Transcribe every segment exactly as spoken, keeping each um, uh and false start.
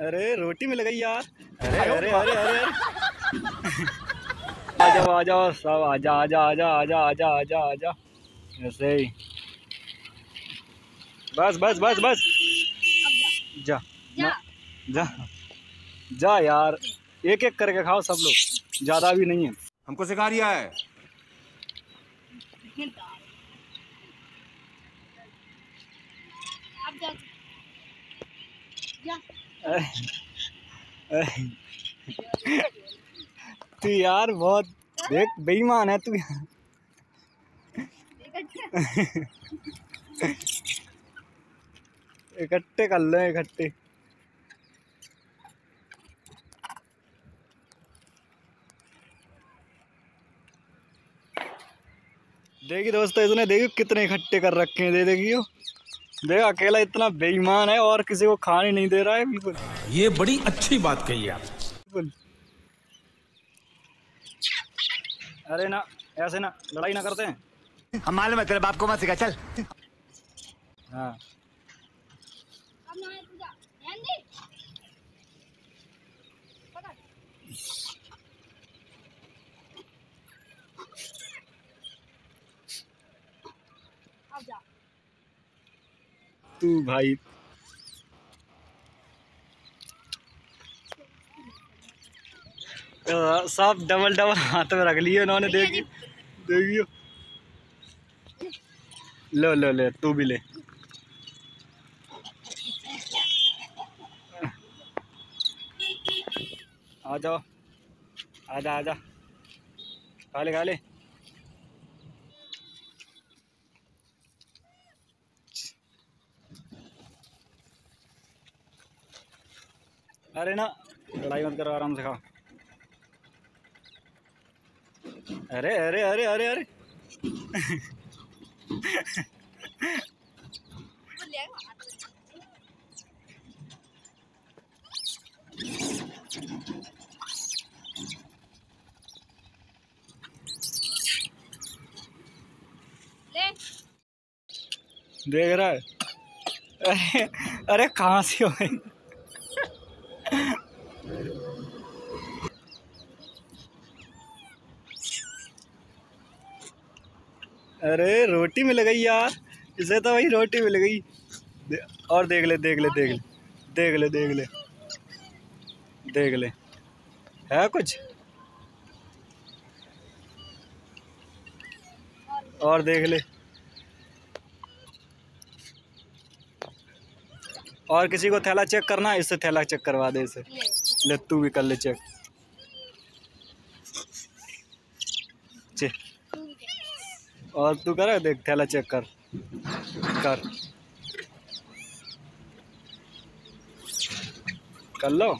अरे रोटी मिल गई यार। अरे अरे अरे अरे आ जाओ आ जाओ सब आ जा आ जा आ जा आ जा आ जा आ जा आ जा ऐसे ही बस बस बस बस जा जा जा जा यार। एक एक करके खाओ सब लोग, ज़्यादा भी नहीं है। हमको सिखा रिया है अब जा जा तू यार बहुत देख बेईमान है तू। इकट्ठे कर लो इकट्ठे। देखिए दोस्तों इसने देखियो कितने इकट्ठे कर रखे हैं। दे देखियो देख अकेला इतना बेईमान है और किसी को खाने नहीं दे रहा है। बिल्कुल ये बड़ी अच्छी बात कही आप। अरे ना ऐसे ना लड़ाई ना करते हैं। हम मालूम है तेरे बाप को मत सिखा चल। हाँ तू भाई सब डबल डबल हाथ में रख लिए इन्होंने। देखिए देखियो लो लो ले तू भी ले। आ जाओ आ जा आ जा खा ले खा ले। अरे ना लड़ाई मत करो आराम से खा। अरे अरे अरे अरे अरे देख रहा है। अरे अरे कहाँ से हो अरे रोटी मिल गई यार, इसे तो वही रोटी मिल गई। दे, और देख ले देख ले देख ले देख ले देख ले देख ले है कुछ। और देख ले और किसी को थैला चेक करना है, इससे थैला चेक करवा दे इसे। ले तू भी कर ले चेक चे। और तू कर देख थैला चेक कर कर कर लो।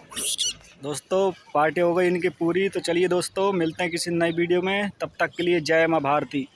दोस्तों पार्टी हो गई इनकी पूरी। तो चलिए दोस्तों मिलते हैं किसी नई वीडियो में, तब तक के लिए जय मां भारती।